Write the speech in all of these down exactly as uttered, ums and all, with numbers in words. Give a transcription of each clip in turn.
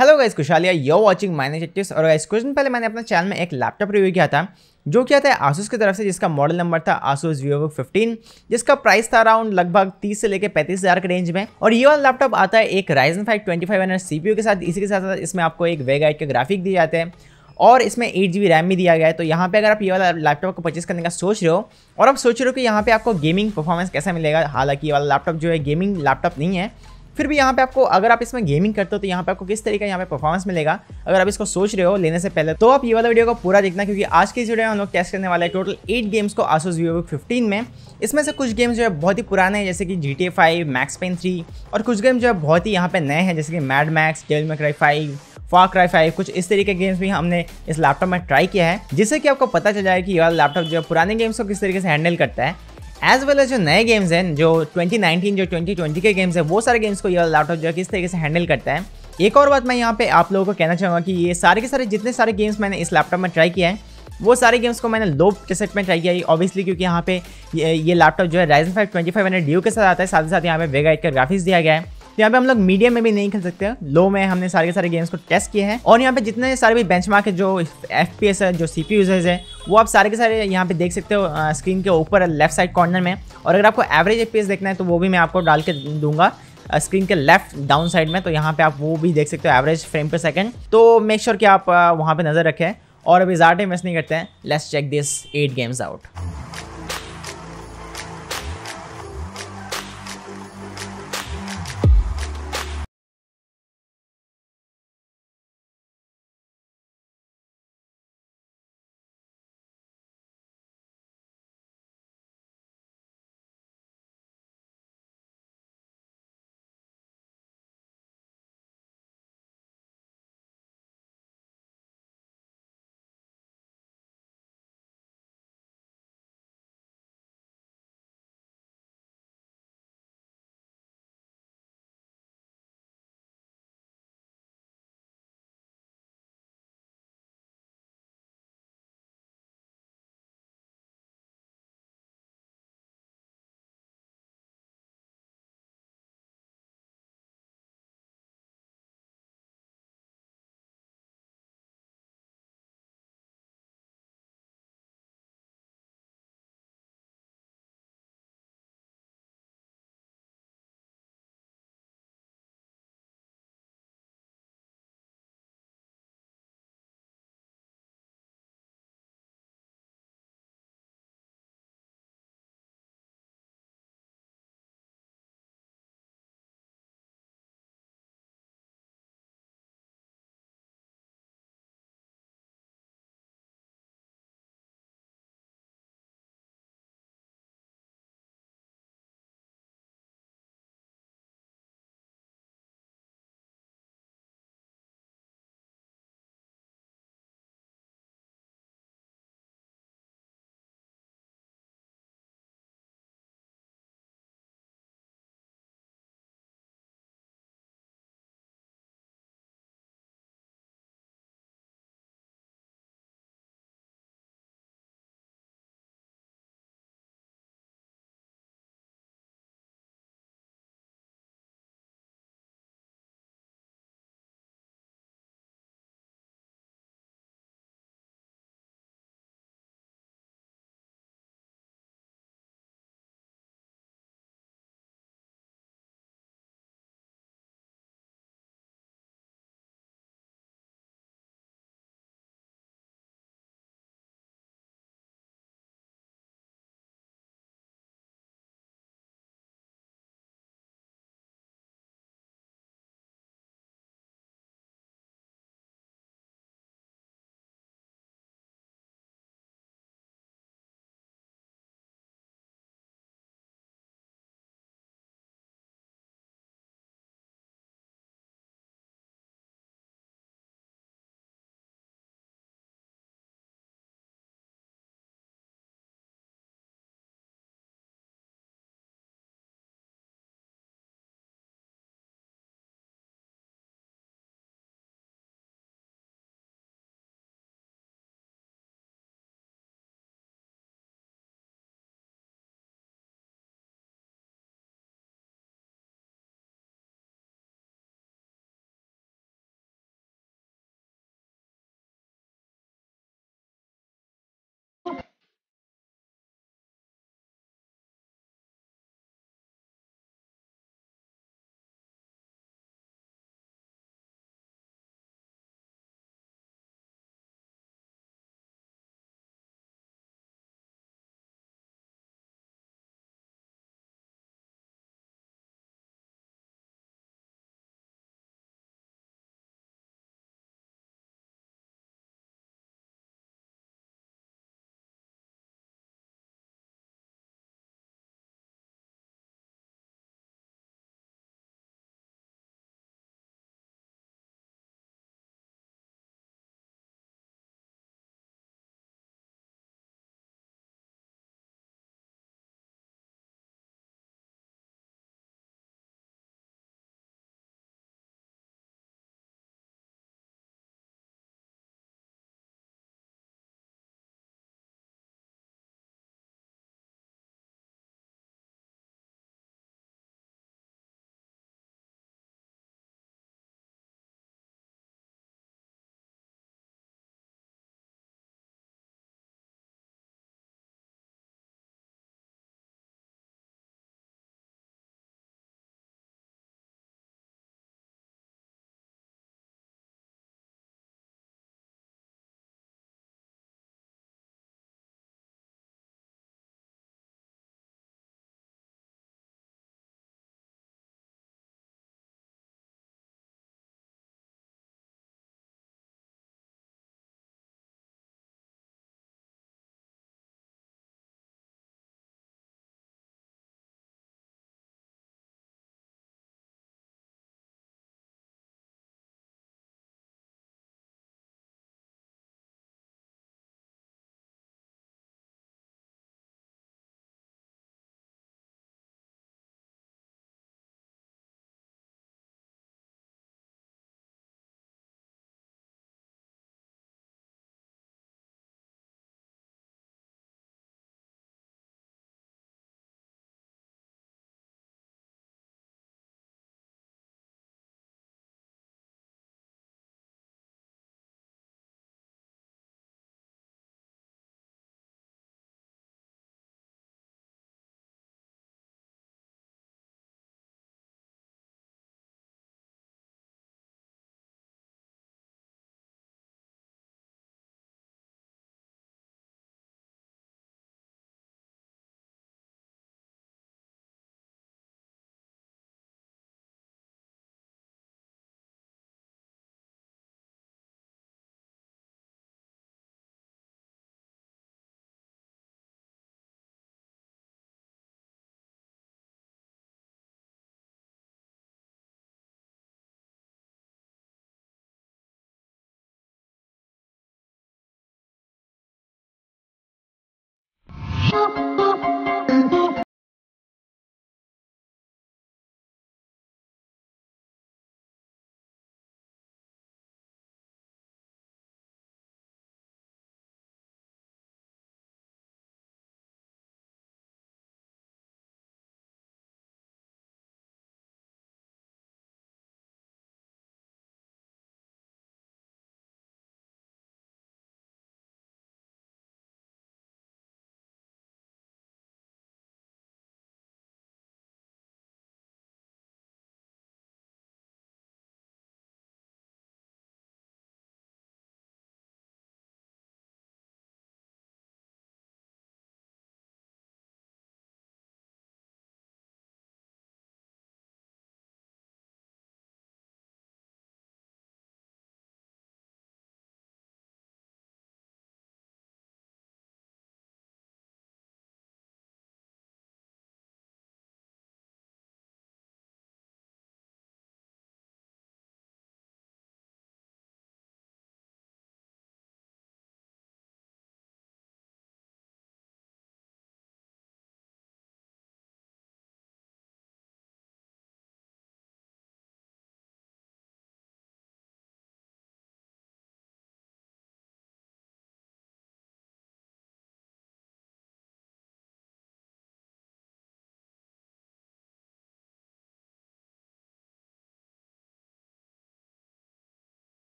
Hello guys खुशहालिया yo watching minus actives. और guys कुछ दिन पहले मैंने अपने चैनल में एक लैपटॉप रिव्यू किया था जो किया था आसूस की तरफ से, जिसका मॉडल नंबर था आसूस वीवोबुक फिफ्टीन, जिसका प्राइस था अराउंड लगभग तीस से लेकर पैंतीस हज़ार के रेंज में। और ये वाला लैपटॉप आता है एक Ryzen five twenty five hundred C P U के साथ। इसी के साथ साथ इसमें आपको एक वेगा एट के ग्राफिक दिए जाते हैं और इसमें एट जी बी रैम भी दिया गया है। तो यहाँ पे अगर आप ये वाला लैपटॉप को परचेस करने का सोच रहे हो और आप सोच रहे हो कि यहाँ पे आपको गेमिंग परफॉर्मेंस कैसा मिलेगा, हालांकि ये वाला लैपटॉप जो है गेमिंग लैपटॉप नहीं है, फिर भी यहाँ पे आपको अगर आप इसमें गेमिंग करते हो तो यहाँ पे आपको किस तरीके का यहाँ पे परफॉर्मेंस मिलेगा, अगर आप इसको सोच रहे हो लेने से पहले तो आप ये वाला वीडियो को पूरा देखना, क्योंकि आज की इस वीडियो में हम लोग टेस्ट करने वाले हैं टोटल एट गेम्स को आसूस वीवोबुक फिफ्टीन में। इसमें से कुछ गेम्स जो है बहुत ही पुराने हैं जैसे कि G T A five, Max Payne three, और कुछ गेम जो है बहुत ही यहाँ पे नए हैं जैसे कि Mad Max, Devil May Cry five, Far Cry five. कुछ इस तरीके के गेम्स भी हमने इस लैपटॉप में ट्राई किया है, जिससे कि आपको पता चल जाए कि ये वाला लैपटॉप जो है पुराने गेम्स को किस तरीके से हैंडल करता है। एज वेल एज जो नए गेम्स हैं, जो ट्वेंटी नाइनटीन जो ट्वेंटी ट्वेंटी के गेम्स हैं, वो सारे गेम्स को ये लैपटॉप जो है किस तरीके से हैंडल करता है। एक और बात मैं यहाँ पे आप लोगों को कहना चाहूँगा कि ये सारे के सारे जितने सारे गेम्स मैंने इस लैपटॉप में ट्राई किया है, वो सारे गेम्स को मैंने लो प्रीसेट में ट्राई किया है ऑब्वियसली, क्योंकि यहाँ पे ये, ये लैपटॉप जो है Ryzen five twenty five hundred U के साथ आता है। साथ ही साथ यहाँ पे वेगा एट का ग्राफिक्स दिया गया है। यहाँ पे हम लोग मीडियम में भी नहीं खेल सकते, लो में हमने सारे के सारे गेम्स को टेस्ट किए हैं। और यहाँ पे जितने सारे भी बेंचमार्क है, जो एफपीएस है, जो सीपी यूजर्स है, वो आप सारे के सारे यहाँ पे देख सकते हो स्क्रीन के ऊपर लेफ्ट साइड कॉर्नर में। और अगर आपको एवरेज एफपीएस देखना है तो वो भी मैं आपको डाल के दूंगा स्क्रीन के लेफ्ट डाउन साइड में, तो यहाँ पे आप वो भी देख सकते हो एवरेज फ्रेम पर सेकेंड। तो मेक श्योर कि आप वहाँ पर नजर रखें। और अभी ज़्यादा टाइम वेस्ट नहीं करते हैं, let's check this eight games out.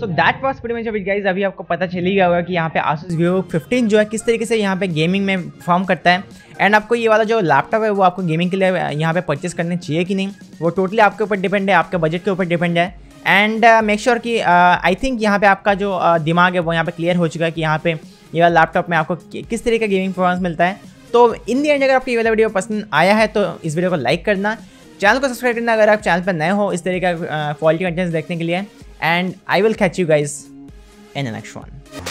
So that was pretty much of it guys. अभी आपको पता चल ही गया होगा कि यहाँ पे Asus VivoBook फिफ्टीन जो है किस तरीके से यहाँ पे गेमिंग में परफॉर्म करता है। एंड आपको ये वाला जो लैपटॉप है वो आपको गेमिंग के लिए यहाँ पे परचेस करने चाहिए कि नहीं, वो टोटली आपके ऊपर डिपेंड है, आपके बजट के ऊपर डिपेंड है। एंड मेक श्योर कि आई थिंक यहाँ पे आपका जो uh, दिमाग है वो यहाँ पे क्लियर हो चुका है कि यहाँ पे ये वाला लैपटॉप में आपको किस तरीके का गेमिंग परफॉर्मेंस मिलता है। तो इन दी एंड अगर आपको ये वाला वीडियो पसंद आया है तो इस वीडियो को लाइक करना, चैनल को सब्सक्राइब करना अगर आप चैनल पर नए हो इस तरीके का क्वालिटी कंटेंट्स देखने के लिए। And I will catch you guys in the next one.